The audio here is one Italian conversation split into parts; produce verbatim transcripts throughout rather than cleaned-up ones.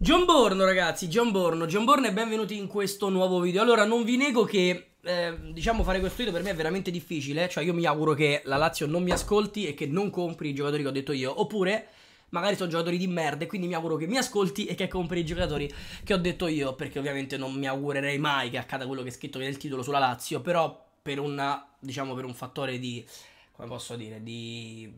Gianborno ragazzi, Gianborno, Gianborno e benvenuti in questo nuovo video. Allora non vi nego che eh, diciamo fare questo video per me è veramente difficile. Cioè io mi auguro che la Lazio non mi ascolti e che non compri i giocatori che ho detto io. Oppure magari sono giocatori di merda e quindi mi auguro che mi ascolti e che compri i giocatori che ho detto io. Perché ovviamente non mi augurerei mai che accada quello che è scritto nel titolo sulla Lazio. Però per una, diciamo per un fattore di, come posso dire, di,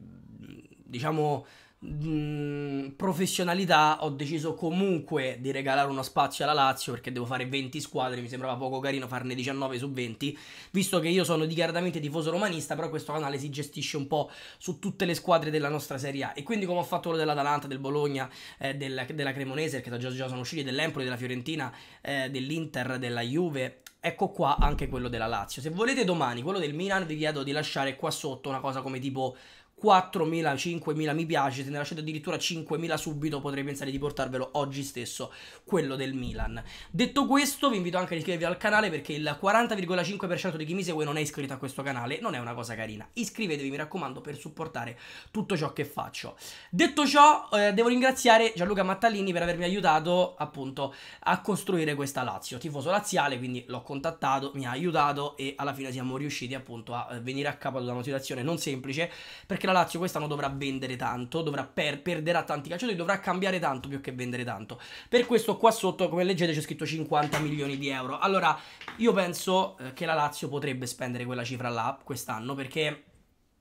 diciamo... Mh, professionalità, ho deciso comunque di regalare uno spazio alla Lazio perché devo fare venti squadre, mi sembrava poco carino farne diciannove su venti, visto che io sono dichiaratamente tifoso romanista, però questo canale si gestisce un po' su tutte le squadre della nostra Serie A e quindi come ho fatto quello dell'Atalanta, del Bologna, eh, del, della Cremonese, perché già, già sono usciti, dell'Empoli, della Fiorentina, eh, dell'Inter, della Juve, ecco qua anche quello della Lazio. Se volete domani quello del Milan vi chiedo di lasciare qua sotto una cosa come tipo quattromila, cinquemila mi piace, se ne lasciate addirittura cinquemila subito potrei pensare di portarvelo oggi stesso quello del Milan. Detto questo vi invito anche a iscrivervi al canale perché il quaranta virgola cinque per cento di chi mi segue non è iscritto a questo canale, non è una cosa carina. Iscrivetevi mi raccomando per supportare tutto ciò che faccio. Detto ciò eh, devo ringraziare Gianluca Mattalini per avermi aiutato appunto a costruire questa Lazio, tifoso laziale, quindi l'ho contattato, mi ha aiutato e alla fine siamo riusciti appunto a venire a capo da una situazione non semplice perché la Lazio quest'anno dovrà vendere tanto, dovrà per, perderà tanti calciatori, dovrà cambiare tanto più che vendere tanto. Per questo qua sotto, come leggete, c'è scritto cinquanta milioni di euro. Allora, io penso che la Lazio potrebbe spendere quella cifra là quest'anno, perché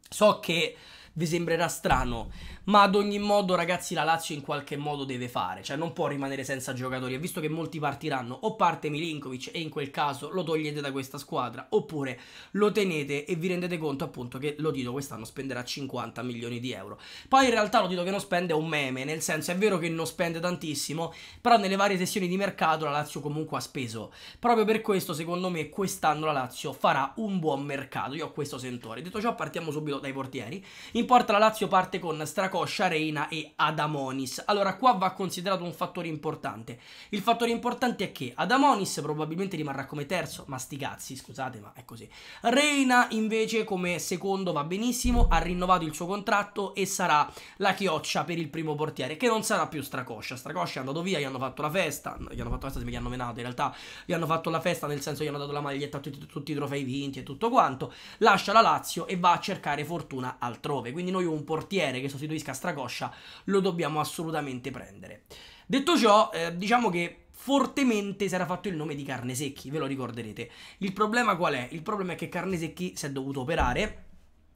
so che vi sembrerà strano, ma ad ogni modo ragazzi la Lazio in qualche modo deve fare, cioè non può rimanere senza giocatori, e visto che molti partiranno, o parte Milinković e in quel caso lo togliete da questa squadra, oppure lo tenete e vi rendete conto appunto che lo Tito quest'anno spenderà cinquanta milioni di euro. Poi in realtà lo Tito che non spende è un meme, nel senso è vero che non spende tantissimo, però nelle varie sessioni di mercato la Lazio comunque ha speso, proprio per questo secondo me quest'anno la Lazio farà un buon mercato, io ho questo sentore. Detto ciò partiamo subito dai portieri. In porta la Lazio parte con Strakosha, Reina e Adamonis. Allora qua va considerato un fattore importante. Il fattore importante è che Adamonis probabilmente rimarrà come terzo, ma sti cazzi, scusate ma è così. Reina invece come secondo va benissimo, ha rinnovato il suo contratto e sarà la chioccia per il primo portiere, che non sarà più Strakosha. Strakosha è andato via, gli hanno fatto la festa, gli hanno fatto la festa, mi hanno menato in realtà, gli hanno fatto la festa nel senso gli hanno dato la maglietta, tutti, tutti i trofei vinti e tutto quanto. Lascia la Lazio e va a cercare fortuna altrove. Quindi noi un portiere che sostituisca Strakosha lo dobbiamo assolutamente prendere. Detto ciò, eh, diciamo che fortemente si era fatto il nome di Carnesecchi, ve lo ricorderete. Il problema qual è? Il problema è che Carnesecchi si è dovuto operare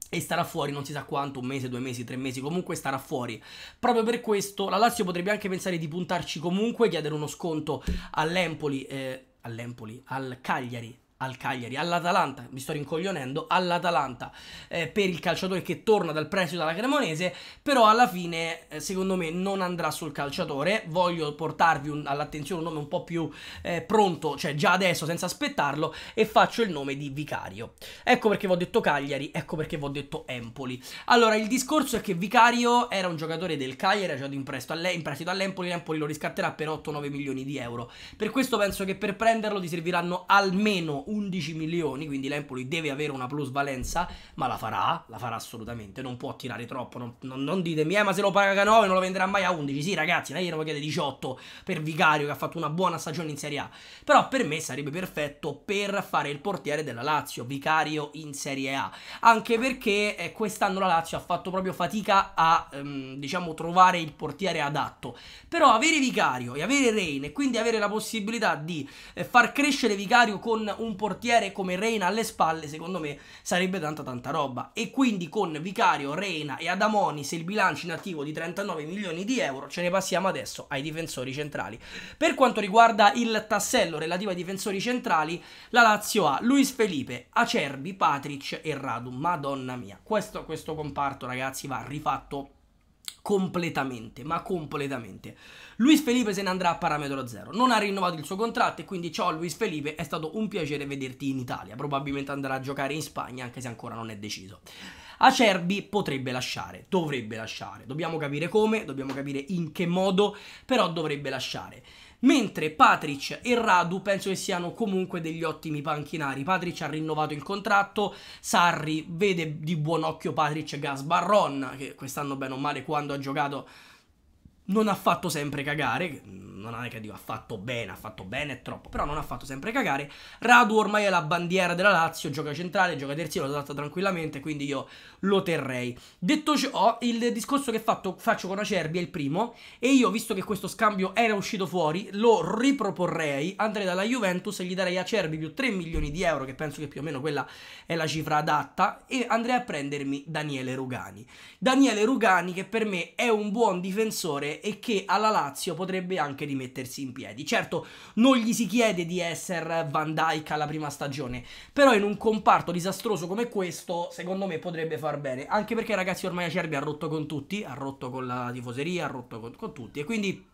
e starà fuori non si sa quanto, un mese, due mesi, tre mesi, comunque starà fuori. Proprio per questo la Lazio potrebbe anche pensare di puntarci comunque, chiedere uno sconto all'Empoli, eh, all'Empoli, al Cagliari, al Cagliari, all'Atalanta, mi sto rincoglionendo, all'Atalanta eh, per il calciatore che torna dal prestito dalla Cremonese, però alla fine eh, secondo me non andrà sul calciatore. Voglio portarvi all'attenzione un nome un po' più eh, pronto, cioè già adesso senza aspettarlo, e faccio il nome di Vicario. Ecco perché vi ho detto Cagliari, ecco perché vi ho detto Empoli. Allora il discorso è che Vicario era un giocatore del Cagliari, era già in prestito all'Empoli, l'Empoli lo riscatterà per otto nove milioni di euro, per questo penso che per prenderlo ti serviranno almeno un undici milioni, quindi l'Empoli deve avere una plusvalenza, ma la farà, la farà assolutamente, non può tirare troppo, non, non, non ditemi, eh, ma se lo paga nove non lo venderà mai a undici, sì ragazzi, non è che lo chiede diciotto per Vicario che ha fatto una buona stagione in Serie A, però per me sarebbe perfetto per fare il portiere della Lazio, Vicario in Serie A, anche perché eh, quest'anno la Lazio ha fatto proprio fatica a, ehm, diciamo, trovare il portiere adatto, però avere Vicario e avere Reina e quindi avere la possibilità di eh, far crescere Vicario con un portiere portiere come Reina alle spalle secondo me sarebbe tanta tanta roba, e quindi con Vicario, Reina e Adamonis il bilancio inattivo di trentanove milioni di euro ce ne passiamo adesso ai difensori centrali. Per quanto riguarda il tassello relativo ai difensori centrali la Lazio ha Luis Felipe, Acerbi, Patric e Radu. Madonna mia, questo, questo comparto ragazzi va rifatto completamente, ma completamente. Luis Felipe se ne andrà a parametro zero, non ha rinnovato il suo contratto e quindi ciao Luis Felipe, è stato un piacere vederti in Italia, probabilmente andrà a giocare in Spagna anche se ancora non è deciso. Acerbi potrebbe lasciare, dovrebbe lasciare, dobbiamo capire come, dobbiamo capire in che modo, però dovrebbe lasciare. Mentre Patric e Radu penso che siano comunque degli ottimi panchinari. Patric ha rinnovato il contratto, Sarri vede di buon occhio Patric Gasbarron, che quest'anno bene o male quando ha giocato non ha fatto sempre cagare, non è che dico ha fatto bene, ha fatto bene, è troppo, però non ha fatto sempre cagare. Radu ormai è la bandiera della Lazio, gioca centrale, gioca terzino, lo tratta tranquillamente, quindi io lo terrei. Detto ciò, il discorso che fatto, faccio con Acerbi è il primo, e io, visto che questo scambio era uscito fuori, lo riproporrei, andrei dalla Juventus e gli darei Acerbi più tre milioni di euro, che penso che più o meno quella è la cifra adatta, e andrei a prendermi Daniele Rugani. Daniele Rugani che per me è un buon difensore e che alla Lazio potrebbe anche rimettersi in piedi. Certo, non gli si chiede di essere Van Dijk alla prima stagione, però in un comparto disastroso come questo, secondo me potrebbe far bene, anche perché ragazzi ormai Acerbi ha rotto con tutti, ha rotto con la tifoseria, ha rotto con, con tutti, e quindi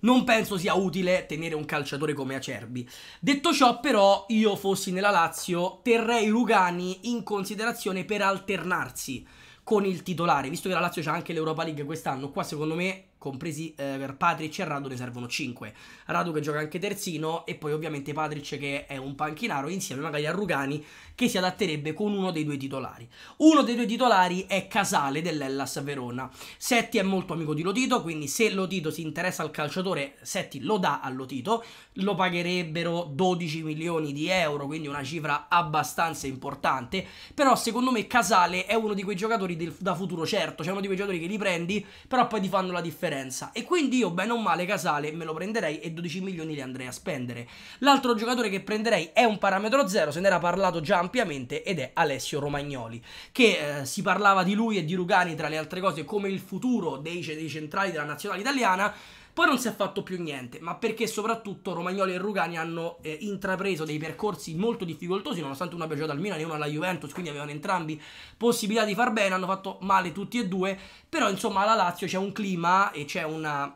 non penso sia utile tenere un calciatore come Acerbi. Detto ciò, però, io fossi nella Lazio, terrei Rugani in considerazione per alternarsi con il titolare, visto che la Lazio c'ha anche l'Europa League quest'anno. Qua secondo me, compresi eh, per Patric e Radu, ne servono cinque. Radu che gioca anche terzino, e poi ovviamente Patric che è un panchinaro, insieme magari a Rugani che si adatterebbe con uno dei due titolari. Uno dei due titolari è Casale dell'Hellas Verona. Setti è molto amico di Lotito, quindi se Lotito si interessa al calciatore, Setti lo dà a Lotito, lo pagherebbero dodici milioni di euro, quindi una cifra abbastanza importante, però secondo me Casale è uno di quei giocatori del, da futuro certo, cioè uno di quei giocatori che li prendi, però poi ti fanno la differenza. E quindi io bene o male Casale me lo prenderei e dodici milioni li andrei a spendere. L'altro giocatore che prenderei è un parametro zero, se ne era parlato già ampiamente, ed è Alessio Romagnoli, che eh, si parlava di lui e di Rugani tra le altre cose come il futuro dei, dei centrali della nazionale italiana. Poi non si è fatto più niente, ma perché soprattutto Romagnoli e Rugani hanno eh, intrapreso dei percorsi molto difficoltosi, nonostante uno abbia giocato al Milan e uno alla Juventus, quindi avevano entrambi possibilità di far bene, hanno fatto male tutti e due, però insomma alla Lazio c'è un clima e c'è una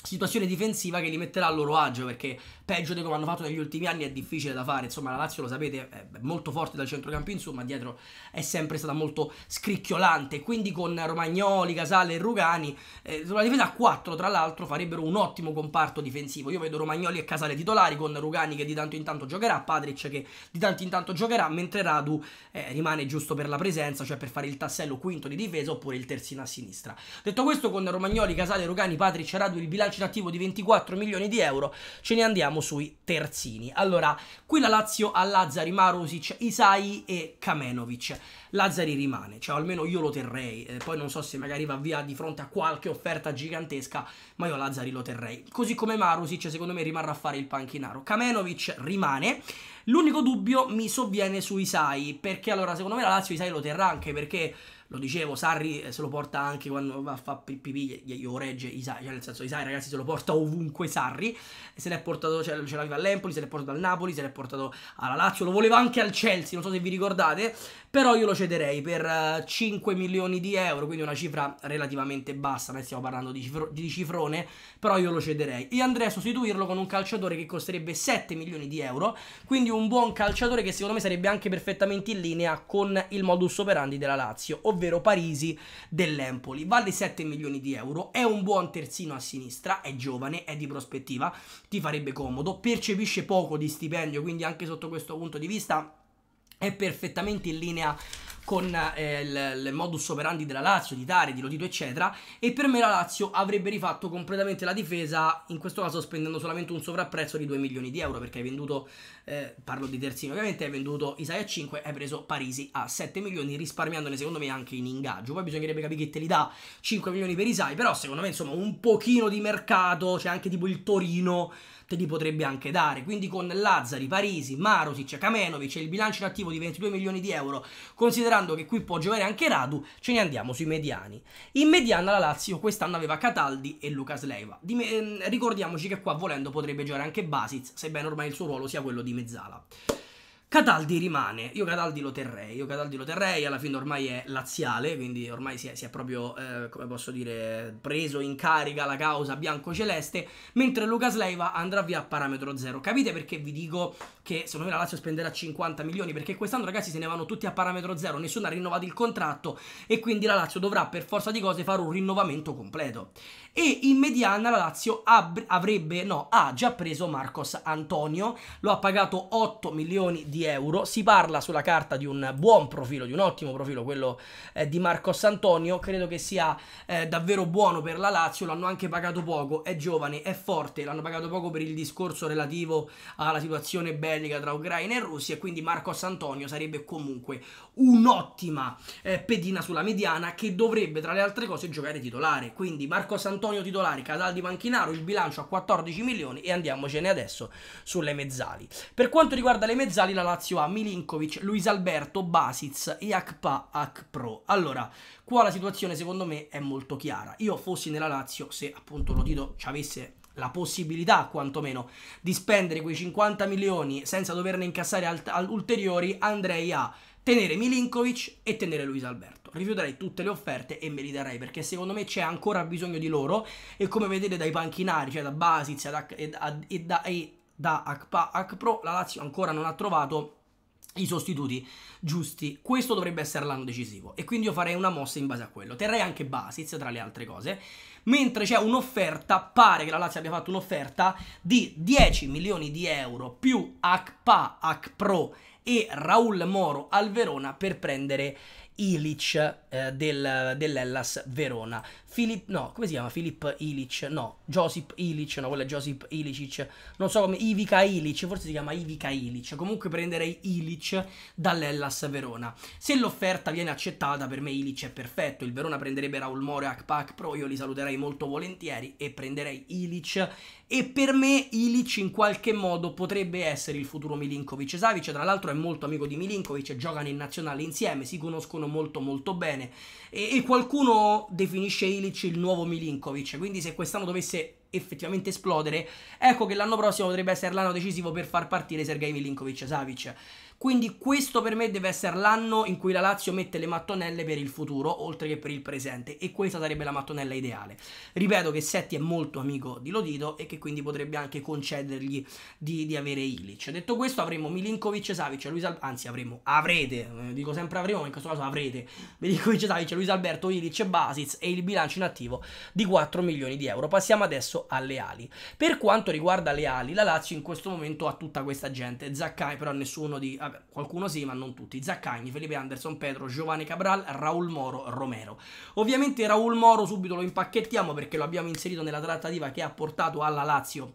situazione difensiva che li metterà a loro agio, perché peggio di come hanno fatto negli ultimi anni è difficile da fare. Insomma la Lazio, lo sapete, è molto forte dal centrocampo in su, ma dietro è sempre stata molto scricchiolante, quindi con Romagnoli, Casale e Rugani eh, la difesa a quattro tra l'altro farebbero un ottimo comparto difensivo. Io vedo Romagnoli e Casale titolari, con Rugani che di tanto in tanto giocherà, Patric che di tanto in tanto giocherà, mentre Radu eh, rimane giusto per la presenza, cioè per fare il tassello quinto di difesa oppure il terzino a sinistra. Detto questo, con Romagnoli, Casale, Rugani, Patric, Radu, il bilancio attivo di ventiquattro milioni di euro, ce ne andiamo sui terzini. Allora, qui la Lazio ha Lazzari, Marušić, Hysaj e Kamenović. Lazzari rimane, cioè almeno io lo terrei, eh, poi non so se magari va via di fronte a qualche offerta gigantesca, ma io Lazzari lo terrei, così come Marušić secondo me rimarrà a fare il panchinaro. Kamenović rimane, l'unico dubbio mi sovviene su Hysaj, perché allora secondo me la Lazio Hysaj lo terrà, anche perché lo dicevo, Sarri se lo porta anche quando va a fa pipì, io regge Hysaj, cioè nel senso Hysaj ragazzi se lo porta ovunque Sarri, se l'è portato, ce l'aveva all'Empoli, se l'è portato al Napoli, se l'è portato alla Lazio, lo voleva anche al Chelsea, non so se vi ricordate, però io lo cederei per cinque milioni di euro, quindi una cifra relativamente bassa, noi stiamo parlando di, cifro, di cifrone, però io lo cederei e andrei a sostituirlo con un calciatore che costerebbe sette milioni di euro, quindi un buon calciatore che secondo me sarebbe anche perfettamente in linea con il modus operandi della Lazio, ovvero Parisi dell'Empoli. Vale sette milioni di euro, è un buon terzino a sinistra, è giovane, è di prospettiva, ti farebbe comodo, percepisce poco di stipendio, quindi anche sotto questo punto di vista è perfettamente in linea con eh, il, il modus operandi della Lazio, di Tare, di Lotito eccetera, e per me la Lazio avrebbe rifatto completamente la difesa, in questo caso spendendo solamente un sovrapprezzo di due milioni di euro, perché hai venduto, eh, parlo di terzino ovviamente, hai venduto Hysaj a cinque, hai preso Parisi a sette milioni, risparmiandone secondo me anche in ingaggio. Poi bisognerebbe capire che te li dà cinque milioni per Hysaj, però secondo me insomma un pochino di mercato, c'è cioè anche tipo il Torino te li potrebbe anche dare, quindi con Lazzari, Parisi, Marušić, Kamenović e il bilancio in attivo di ventidue milioni di euro, considerando che qui può giocare anche Radu, ce ne andiamo sui mediani. In mediana la Lazio quest'anno aveva Cataldi e Lucas Leiva, di me, eh, ricordiamoci che qua volendo potrebbe giocare anche Basić, sebbene ormai il suo ruolo sia quello di mezzala. Cataldi rimane, io Cataldi lo terrei, io Cataldi lo terrei, alla fine ormai è laziale, quindi ormai si è, si è proprio, eh, come posso dire, preso in carica la causa bianco-celeste, mentre Lucas Leiva andrà via a parametro zero. Capite perché vi dico che secondo me la Lazio spenderà cinquanta milioni, perché quest'anno ragazzi se ne vanno tutti a parametro zero, nessuno ha rinnovato il contratto e quindi la Lazio dovrà per forza di cose fare un rinnovamento completo. E in mediana la Lazio avrebbe, no, ha già preso Marcos Antonio, lo ha pagato otto milioni di euro, euro. Si parla sulla carta di un buon profilo, di un ottimo profilo, quello eh, di Marcos Antonio. Credo che sia eh, davvero buono per la Lazio, l'hanno anche pagato poco, è giovane, è forte, l'hanno pagato poco per il discorso relativo alla situazione bellica tra Ucraina e Russia, e quindi Marcos Antonio sarebbe comunque un'ottima eh, pedina sulla mediana, che dovrebbe tra le altre cose giocare titolare. Quindi Marcos Antonio titolare, Cataldi panchinaro, il bilancio a quattordici milioni, e andiamocene adesso sulle mezzali. Per quanto riguarda le mezzali, la Lazio ha Milinković, Luis Alberto, Basić e Akpa Akpro. Allora, qua la situazione secondo me è molto chiara. Io fossi nella Lazio, se appunto Lotito ci avesse la possibilità quantomeno di spendere quei cinquanta milioni senza doverne incassare ulteriori, andrei a tenere Milinković e tenere Luis Alberto. Rifiuterei tutte le offerte e me li darei, perché secondo me c'è ancora bisogno di loro, e come vedete dai panchinari, cioè da Basic e da, e da, e da Akpa Akpro, la Lazio ancora non ha trovato i sostituti giusti. Questo dovrebbe essere l'anno decisivo, e quindi io farei una mossa in base a quello. Terrei anche Basic tra le altre cose, mentre c'è un'offerta, pare che la Lazio abbia fatto un'offerta di dieci milioni di euro più Akpa Akpro e Raul Moro al Verona per prendere Ilić eh, del, dell'Hellas Verona. Filip, no, come si chiama? Filip Ilić, no, Josip Ilić, no, quello è Josip Ilicic, non so come, Ivica Ilić, forse si chiama Ivica Ilić. Comunque prenderei Ilić dall'Hellas Verona. Se l'offerta viene accettata, per me Ilić è perfetto. Il Verona prenderebbe Raul Moro e Akpa Akpro, io li saluterei molto volentieri e prenderei Ilić, e per me Ilić in qualche modo potrebbe essere il futuro Milinković Savic. Tra l'altro è molto amico di Milinković, giocano in nazionale insieme, si conoscono molto molto bene, e, e qualcuno definisce Ilić il nuovo Milinković. Quindi se quest'anno dovesse effettivamente esplodere, ecco che l'anno prossimo potrebbe essere l'anno decisivo per far partire Sergej Milinković Savic. Quindi questo per me deve essere l'anno in cui la Lazio mette le mattonelle per il futuro oltre che per il presente, e questa sarebbe la mattonella ideale. Ripeto che Setti è molto amico di Lotito e che quindi potrebbe anche concedergli di, di avere Ilić. Detto questo, avremo Milinković Savic, Luis Al... anzi avremo, avrete, dico sempre avremo, ma in questo caso avrete Milinković Savic, Luis Alberto, Ilić e Basic, e il bilancio inattivo di quattro milioni di euro. Passiamo adesso alle ali. Per quanto riguarda le ali, la Lazio in questo momento ha tutta questa gente. Zaccagni però nessuno di... vabbè, qualcuno sì ma non tutti. Zaccagni, Felipe Anderson, Pedro, Giovanni Cabral, Raul Moro, Romero. Ovviamente Raul Moro subito lo impacchettiamo perché lo abbiamo inserito nella trattativa che ha portato alla Lazio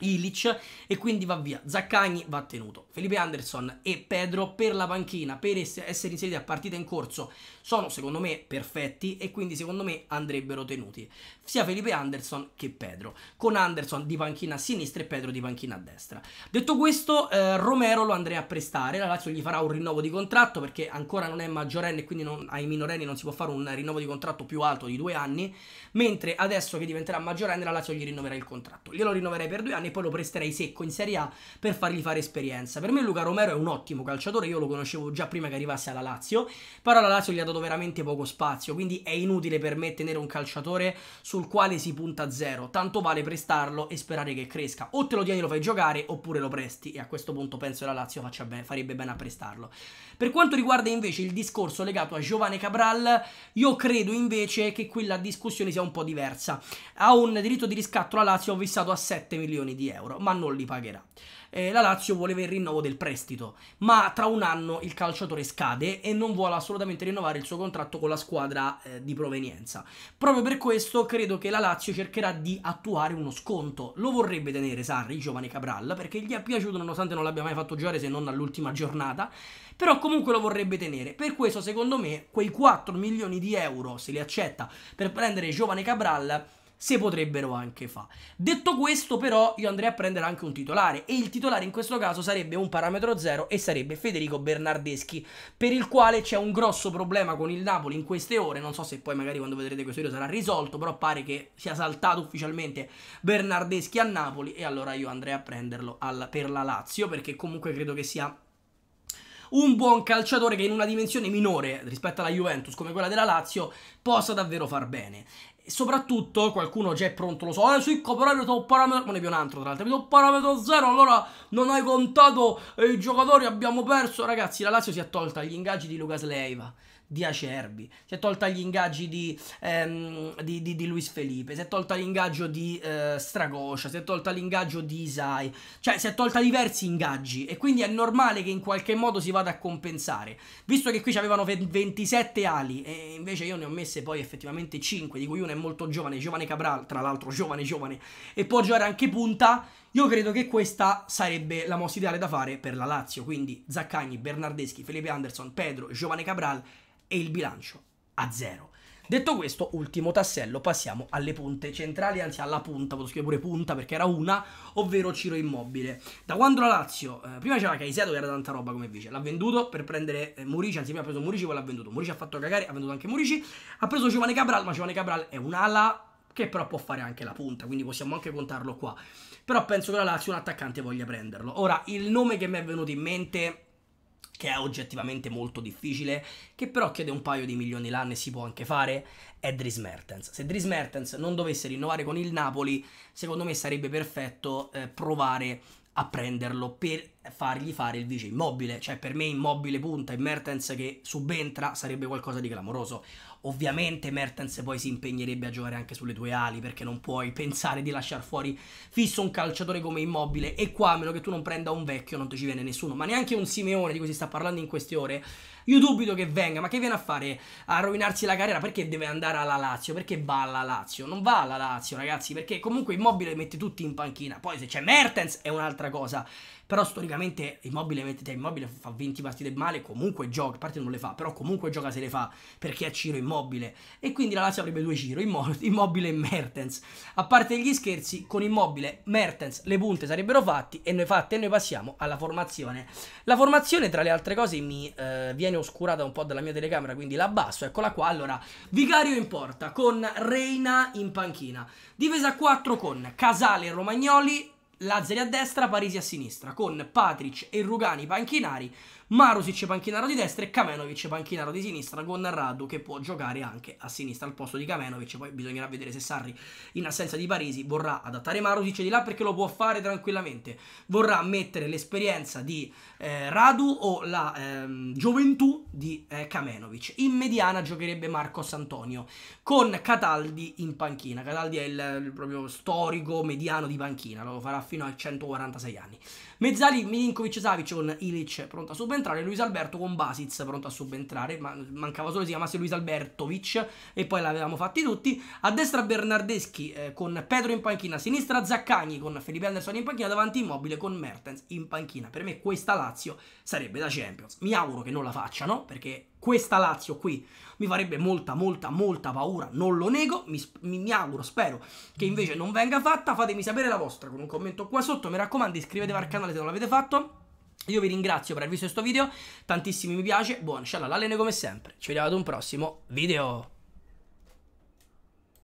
Ilić, e quindi va via. Zaccagni va tenuto. Felipe Anderson e Pedro per la panchina, per essere inseriti a partita in corso, sono secondo me perfetti, e quindi secondo me andrebbero tenuti sia Felipe Anderson che Pedro, con Anderson di panchina a sinistra e Pedro di panchina a destra. Detto questo, eh, Romero lo andrei a prestare. La Lazio gli farà un rinnovo di contratto perché ancora non è maggiorenne, e quindi non, ai minorenni non si può fare un rinnovo di contratto più alto di due anni, mentre adesso che diventerà maggiorenne la Lazio gli rinnoverà il contratto. Glielo rinnoverei per due anni e poi lo presterei secco in Serie A per fargli fare esperienza. Per me Luca Romero è un ottimo calciatore, io lo conoscevo già prima che arrivasse alla Lazio, però la Lazio gli ha dato veramente poco spazio, quindi è inutile per me tenere un calciatore sul quale si punta zero, tanto vale prestarlo e sperare che cresca. O te lo tieni e lo fai giocare, oppure lo presti, e a questo punto penso che la Lazio faccia bene, farebbe bene a prestarlo. Per quanto riguarda invece il discorso legato a Giovanni Cabral, io credo invece che qui la discussione sia un po' diversa. Ha un diritto di riscatto la Lazio fissato a sette milioni di euro, ma non li pagherà. Eh, la Lazio voleva il rinnovo del prestito, ma tra un anno il calciatore scade e non vuole assolutamente rinnovare il suo contratto con la squadra eh, di provenienza. Proprio per questo credo che la Lazio cercherà di attuare uno sconto. Lo vorrebbe tenere Sarri, Giovanni Cabral, perché gli è piaciuto nonostante non l'abbia mai fatto giocare se non all'ultima giornata, però comunque lo vorrebbe tenere. Per questo secondo me quei quattro milioni di euro, se li accetta per prendere Giovanni Cabral, se potrebbero anche fa. Detto questo, però, io andrei a prendere anche un titolare, e il titolare in questo caso sarebbe un parametro zero e sarebbe Federico Bernardeschi, per il quale c'è un grosso problema con il Napoli in queste ore. Non so se poi magari quando vedrete questo video sarà risolto, però pare che sia saltato ufficialmente Bernardeschi a Napoli, e allora io andrei a prenderlo al, per la Lazio, perché comunque credo che sia un buon calciatore che in una dimensione minore rispetto alla Juventus come quella della Lazio possa davvero far bene. E soprattutto qualcuno già è pronto, lo so, eh sì, parametro, parametro, non è più un altro tra l'altro, parametro zero, allora non hai contato eh, i giocatori, abbiamo perso. Ragazzi, la Lazio si è tolta gli ingaggi di Lucas Leiva, di Acerbi, si è tolta gli ingaggi di, ehm, di, di, di Luis Felipe, si è tolta l'ingaggio di eh, Strakosha, si è tolta l'ingaggio di Hysaj, cioè si è tolta diversi ingaggi e quindi è normale che in qualche modo si vada a compensare, visto che qui c'avevano ventisette ali e invece io ne ho messe poi effettivamente cinque, di cui uno è molto giovane, Giovanni Cabral, tra l'altro giovane giovane, e può giocare anche punta. Io credo che questa sarebbe la mossa ideale da fare per la Lazio, quindi Zaccagni, Bernardeschi, Felipe Anderson, Pedro, Giovanni Cabral e il bilancio a zero. Detto questo, ultimo tassello, passiamo alle punte centrali, anzi alla punta, posso scrivere pure punta perché era una, ovvero Ciro Immobile. Da quando la Lazio, eh, prima c'era Caicedo che era tanta roba come vice, l'ha venduto per prendere eh, Murici, anzi prima ha preso Murici poi l'ha venduto, Murici ha fatto cagare, ha venduto anche Murici, ha preso Giovanni Cabral, ma Giovanni Cabral è un'ala che però può fare anche la punta, quindi possiamo anche contarlo qua. Però penso che la Lazio un attaccante voglia prenderlo. Ora, il nome che mi è venuto in mente, che è oggettivamente molto difficile, che però chiede un paio di milioni l'anno e si può anche fare, è Dries Mertens. Se Dries Mertens non dovesse rinnovare con il Napoli, secondo me sarebbe perfetto eh, provare a prenderlo per fargli fare il vice Immobile. Cioè per me Immobile punta e Mertens che subentra sarebbe qualcosa di clamoroso. Ovviamente Mertens poi si impegnerebbe a giocare anche sulle tue ali, perché non puoi pensare di lasciar fuori fisso un calciatore come Immobile, e qua a meno che tu non prenda un vecchio non ti ci viene nessuno, ma neanche un Simeone di cui si sta parlando in queste ore. Io dubito che venga, ma che viene a fare? A rovinarsi la carriera? Perché deve andare alla Lazio? Perché va alla Lazio? Non va alla Lazio, ragazzi, perché comunque Immobile mette tutti in panchina, poi se c'è Mertens è un'altra cosa, però storicamente Immobile, mettete, Immobile fa venti partite male, comunque gioca, a parte non le fa, però comunque gioca se le fa, perché è Ciro Immobile Immobile, e quindi la Lazio avrebbe due Ciro, Immobile e Mertens. A parte gli scherzi, con Immobile, Mertens, le punte sarebbero fatte e noi fatte e noi passiamo alla formazione. La formazione, tra le altre cose, mi eh, viene oscurata un po' dalla mia telecamera, quindi la abbasso, eccola qua. Allora, Vicario in porta con Reina in panchina, difesa a quattro con Casale e Romagnoli, Lazzari a destra, Parisi a sinistra, con Patric e Rugani panchinari, Marušić panchinaro di destra e Kamenović panchinaro di sinistra, con Radu che può giocare anche a sinistra al posto di Kamenović. Poi bisognerà vedere se Sarri, in assenza di Parisi, vorrà adattare Marušić di là, perché lo può fare tranquillamente, vorrà mettere l'esperienza di eh, Radu o la ehm, gioventù di eh, Kamenović. In mediana giocherebbe Marcos Antonio con Cataldi in panchina. Cataldi è il, il proprio storico mediano di panchina, lo farà fino a centoquarantasei anni. Mezzali Milinković Savic con Ilić pronta a subentrare, Luis Alberto con Basić pronto a subentrare, ma mancava solo si chiamasse Luis Albertovic e poi l'avevamo fatti tutti. A destra Bernardeschi eh, con Pedro in panchina, a sinistra Zaccagni con Felipe Anderson in panchina, davanti Immobile con Mertens in panchina. Per me questa Lazio sarebbe da Champions, mi auguro che non la facciano, perché questa Lazio qui mi farebbe molta molta molta paura, non lo nego, mi, mi auguro, spero che invece non venga fatta. Fatemi sapere la vostra con un commento qua sotto, mi raccomando iscrivetevi al canale se non l'avete fatto, io vi ringrazio per aver visto questo video, tantissimi mi piace, buon scialla all'alene come sempre, ci vediamo ad un prossimo video.